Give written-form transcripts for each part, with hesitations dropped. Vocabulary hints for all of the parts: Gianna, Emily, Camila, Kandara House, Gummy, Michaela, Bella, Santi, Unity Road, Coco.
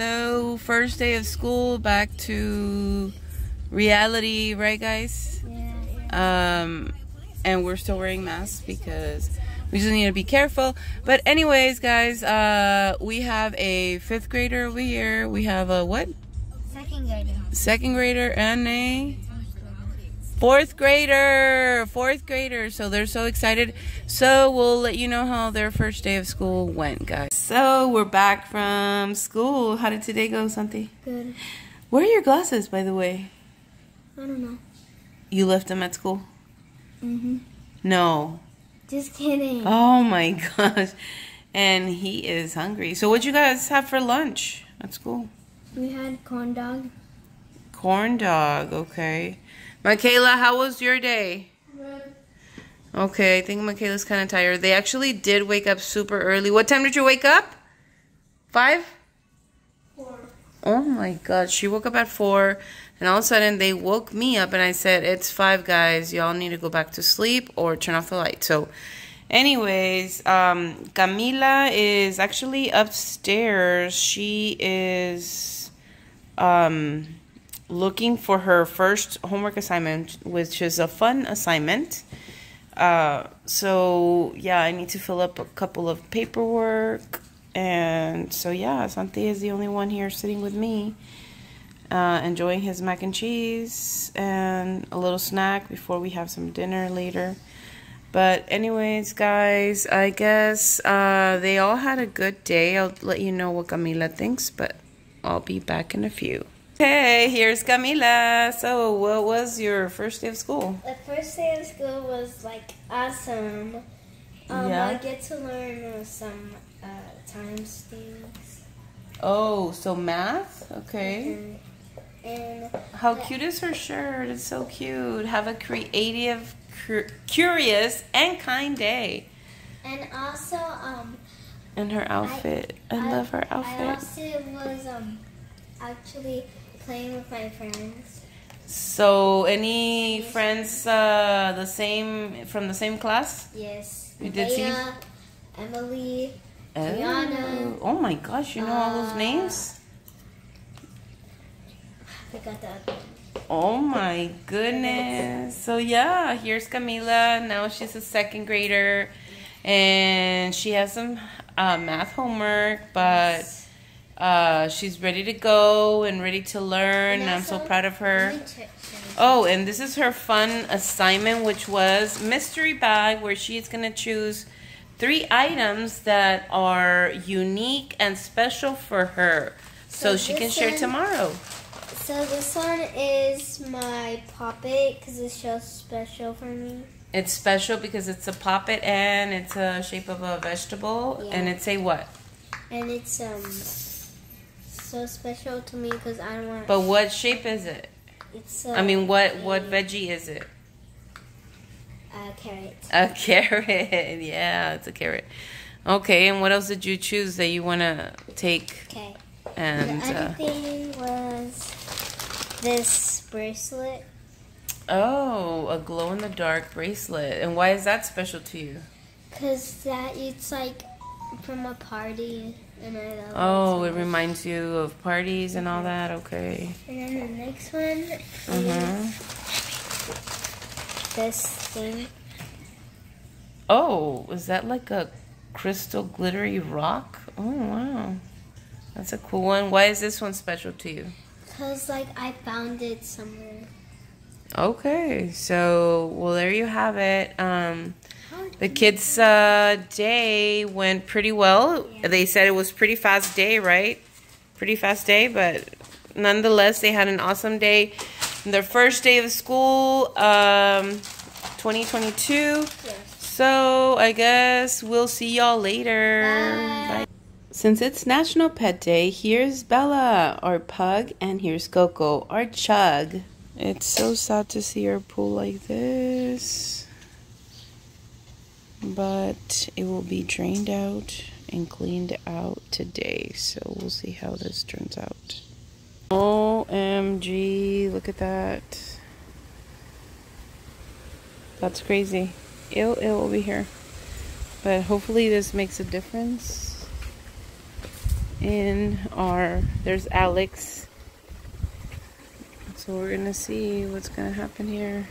So first day of school, back to reality, right guys? Yeah. And we're still wearing masks because we just need to be careful. But anyways guys, we have a 5th grader over here. We have a what? 2nd grader. 2nd grader and a 4th grader. 4th grader. So they're so excited. So we'll let you know how their first day of school went, guys. So we're back from school. How did today go, Santi? Good. Where are your glasses, by the way? I don't know. You left them at school? Mm-hmm. No. Just kidding. Oh my gosh. And he is hungry. So what'd you guys have for lunch at school? We had corn dog. Corn dog, okay. Michaela, how was your day? Good. Okay, I think Michaela's kind of tired. They actually did wake up super early. What time did you wake up? 5? 4. Oh my god, she woke up at 4. And all of a sudden, they woke me up and I said, it's 5, guys. Y'all need to go back to sleep or turn off the light. So, anyways, Camila is actually upstairs. She is looking for her first homework assignment, which is a fun assignment. So, yeah, I need to fill up a couple of paperwork. And so, yeah, Santi is the only one here sitting with me. Enjoying his mac and cheese and a little snack before we have some dinner later. But anyways, guys, I guess they all had a good day. I'll let you know what Camila thinks, but I'll be back in a few. Hey, here's Camila. So what was your first day of school? The first day of school was like awesome. I get to learn some times things. Oh, so math? Okay. Mm-hmm. And how cute is her shirt? It's so cute. Have a creative, curious, and kind day. And also, and her outfit. I love her outfit. I also was actually playing with my friends. So, any friends from the same class? Yes. You did see Emily, Gianna. Oh my gosh! You know all those names. I got that. Oh my goodness. So yeah, here's Camila. Now she's a 2nd grader and she has some math homework, but she's ready to go and ready to learn. And I'm so proud of her. Oh, and this is her fun assignment, which was mystery bag, where she's gonna choose 3 items that are unique and special for her so she can share tomorrow. So this one is my poppet because it's so special for me. It's special because it's a poppet and it's a shape of a vegetable. Yeah. And it's a what? And it's so special to me because I don't want... But what shape is it? It's a... I mean, what veggie is it? A carrot. A carrot. Yeah, it's a carrot. Okay, and what else did you choose that you want to take? Okay. And the other thing was... this bracelet. Oh, a glow-in-the-dark bracelet. And why is that special to you? Because it's like from a party. And I love it. Oh, it reminds you of parties and all that? Okay. And then the next one is this thing. Oh, is that like a crystal glittery rock? Oh, wow. That's a cool one. Why is this one special to you? Because, like, I found it somewhere. Okay. So, well, there you have it. The kids' day went pretty well. Yeah. They said it was pretty fast day, right? Pretty fast day, but nonetheless, they had an awesome day. Their first day of school, 2022. Yes. So, I guess we'll see y'all later. Bye. Bye. Since it's National Pet Day, here's Bella, our pug, and here's Coco, our chug. It's so sad to see her pull like this, but it will be drained out and cleaned out today, so we'll see how this turns out. OMG, look at that. That's crazy. It'll be here, but hopefully this makes a difference. in our, there's Alex. So we're gonna see what's gonna happen here.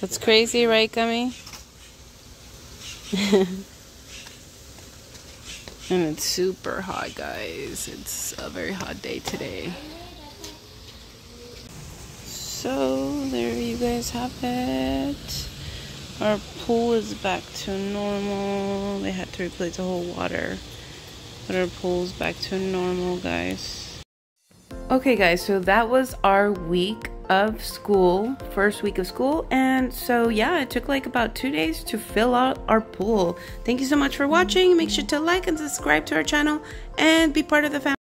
That's crazy, right, Gummy? And it's super hot, guys. It's a very hot day today. So there you guys have it. Our pool is back to normal. They had to replace the whole water, but our pool's back to normal, guys. Okay guys, so that was our week of school, first week of school, and so yeah, it took like about 2 days to fill out our pool. Thank you so much for watching. Make sure to like and subscribe to our channel and be part of the family.